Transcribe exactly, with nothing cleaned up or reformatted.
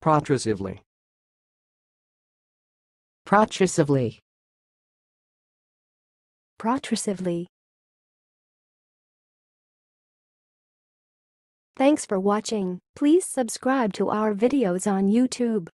Protrusively. Protrusively. Protrusively. Thanks for watching. Please subscribe to our videos on YouTube.